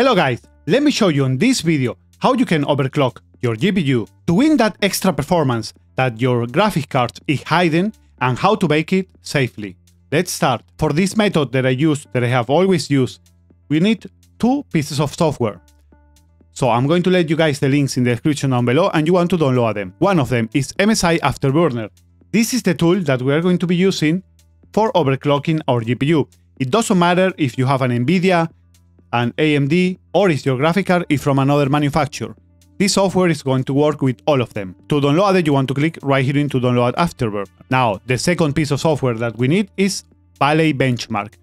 Hello guys, let me show you in this video how you can overclock your GPU to win that extra performance that your graphic card is hiding and how to make it safely. Let's start. For this method that I have always used, we need two pieces of software. So I'm going to let you guys the links in the description down below and you want to download them. One of them is MSI Afterburner. This is the tool that we are going to be using for overclocking our GPU. It doesn't matter if you have an NVIDIA, an AMD, or if your graphic card is from another manufacturer. This software is going to work with all of them. To download it, you want to click right here into download Afterburner. Now, the second piece of software that we need is Valley Benchmark.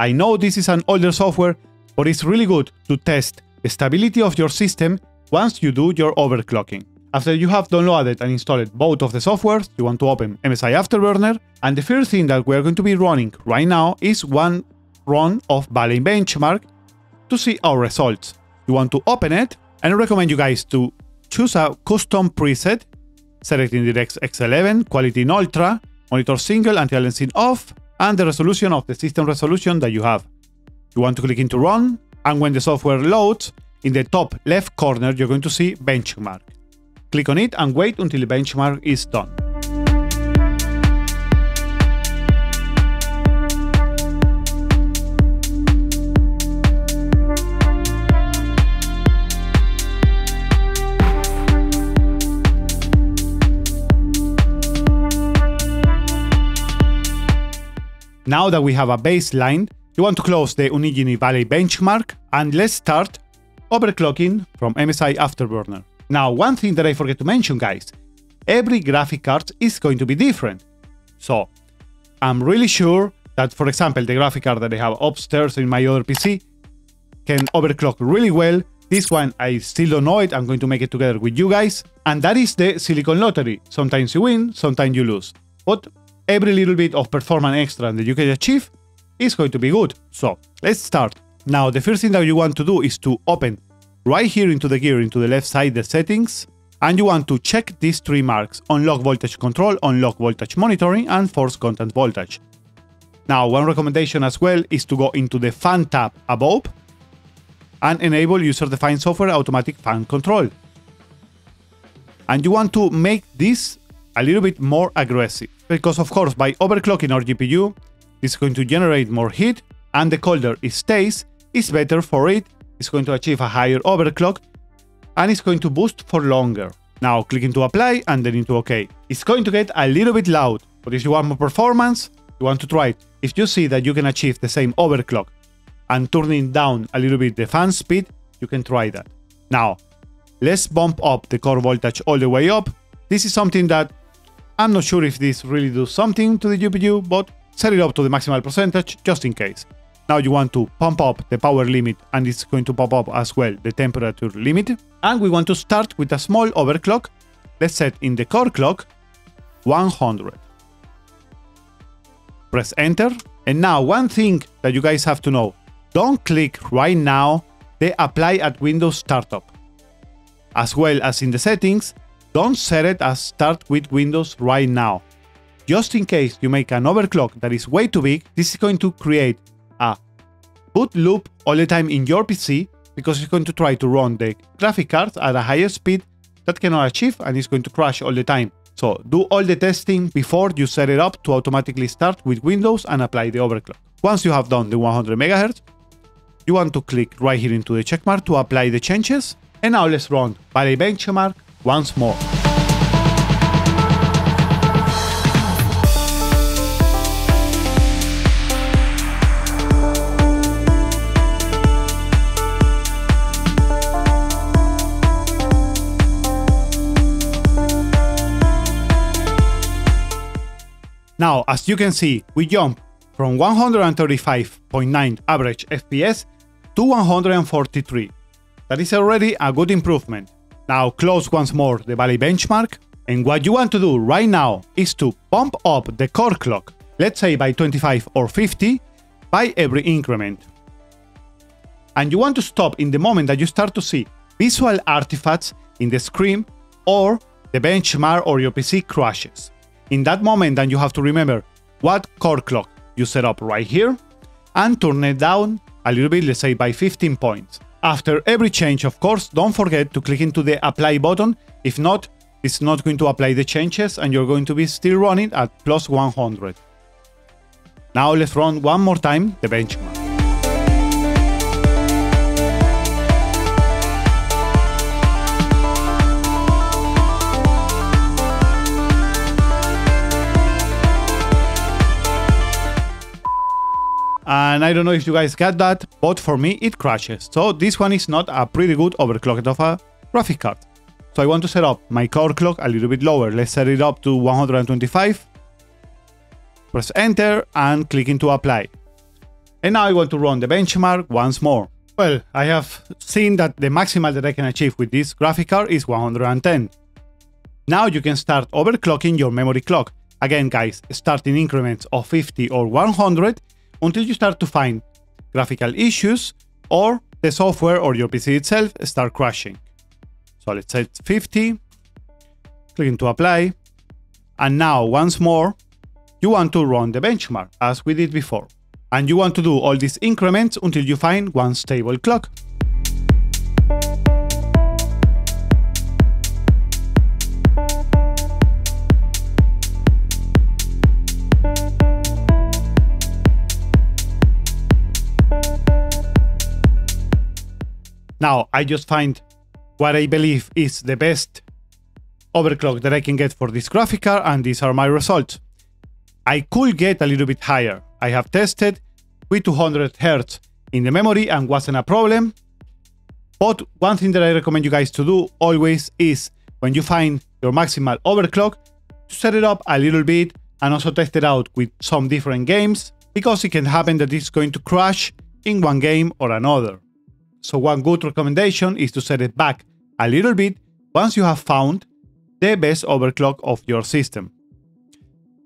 I know this is an older software, but it's really good to test the stability of your system once you do your overclocking. After you have downloaded and installed both of the softwares, you want to open MSI Afterburner, and the first thing that we're going to be running right now is one run of Valley Benchmark to see our results. You want to open it, and I recommend you guys to choose a custom preset, selecting DirectX 11, quality in ultra, monitor single, anti-aliasing off, and the resolution of the system resolution that you have. You want to click into run, and when the software loads, in the top left corner you're going to see benchmark. Click on it and wait until the benchmark is done. Now that we have a baseline, you want to close the Unigine Valley benchmark and let's start overclocking from MSI Afterburner. Now, one thing that I forget to mention, guys, every graphic card is going to be different. So, I'm really sure that, for example, the graphic card that I have upstairs in my other PC can overclock really well. This one, I still don't know it. I'm going to make it together with you guys. And that is the Silicon Lottery. Sometimes you win, sometimes you lose. But every little bit of performance extra that you can achieve is going to be good. So let's start. Now, the first thing that you want to do is to open right here into the gear, into the left side, the settings, and you want to check these three marks: unlock voltage control, unlock voltage monitoring, and force content voltage. Now, one recommendation as well is to go into the fan tab above and enable user-defined software automatic fan control. And you want to make this a little bit more aggressive, because of course by overclocking our GPU, it's going to generate more heat, and the colder it stays, it's better for it. It's going to achieve a higher overclock and it's going to boost for longer. Now click into apply and then into OK. It's going to get a little bit loud, but if you want more performance, you want to try it. If you see that you can achieve the same overclock and turning down a little bit the fan speed, you can try that. Now let's bump up the core voltage all the way up. This is something that I'm not sure if this really does something to the GPU, but set it up to the maximal percentage just in case. Now you want to pump up the power limit, and it's going to pop up as well the temperature limit. And we want to start with a small overclock. Let's set in the core clock 100. Press enter. And now one thing that you guys have to know, don't click right now the apply at Windows startup. As well as in the settings, don't set it as start with Windows right now. Just in case you make an overclock that is way too big, this is going to create a boot loop all the time in your PC, because it's going to try to run the graphic card at a higher speed that cannot achieve, and it's going to crash all the time. So do all the testing before you set it up to automatically start with Windows and apply the overclock. Once you have done the 100 MHz, you want to click right here into the check mark to apply the changes. And now let's run Valley Benchmark once more. Now, as you can see, we jump from 135.9 average FPS to 143. That is already a good improvement. Now close once more the Valley benchmark, and what you want to do right now is to pump up the core clock, let's say by 25 or 50 by every increment. And you want to stop in the moment that you start to see visual artifacts in the screen, or the benchmark or your PC crashes. In that moment, then you have to remember what core clock you set up right here and turn it down a little bit, let's say by 15 points. After every change, of course, don't forget to click into the apply button. If not, it's not going to apply the changes and you're going to be still running at plus 100. Now let's run one more time the benchmark. And I don't know if you guys got that, but for me it crashes. So this one is not a pretty good overclock of a graphic card. So I want to set up my core clock a little bit lower. Let's set it up to 125. Press enter and click into apply. And now I want to run the benchmark once more. Well, I have seen that the maximal that I can achieve with this graphic card is 110. Now you can start overclocking your memory clock. Again guys, start in increments of 50 or 100 until you start to find graphical issues or the software or your PC itself start crashing. So let's set 50, clicking to apply, and now once more, you want to run the benchmark as we did before. And you want to do all these increments until you find one stable clock. Now I just find what I believe is the best overclock that I can get for this graphic card, and these are my results. I could get a little bit higher. I have tested with 200 Hz in the memory and wasn't a problem. But one thing that I recommend you guys to do always is when you find your maximal overclock, to set it up a little bit and also test it out with some different games, because it can happen that it's going to crash in one game or another. So one good recommendation is to set it back a little bit once you have found the best overclock of your system.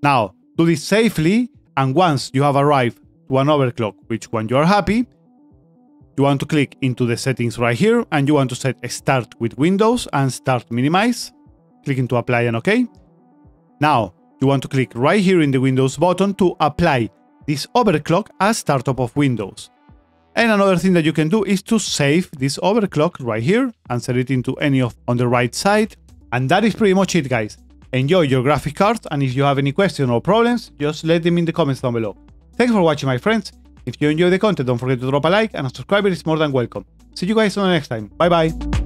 Now, do this safely, and once you have arrived to an overclock which one you are happy, you want to click into the settings right here and you want to set start with Windows and start minimize. Click into apply and OK. Now, you want to click right here in the Windows button to apply this overclock as startup of Windows. And another thing that you can do is to save this overclock right here and set it into any of on the right side. And that is pretty much it, guys. Enjoy your graphic cards, and if you have any questions or problems, just let them in the comments down below. Thanks for watching, my friends. If you enjoy the content, don't forget to drop a like, and a subscriber is more than welcome. See you guys on the next time. Bye bye.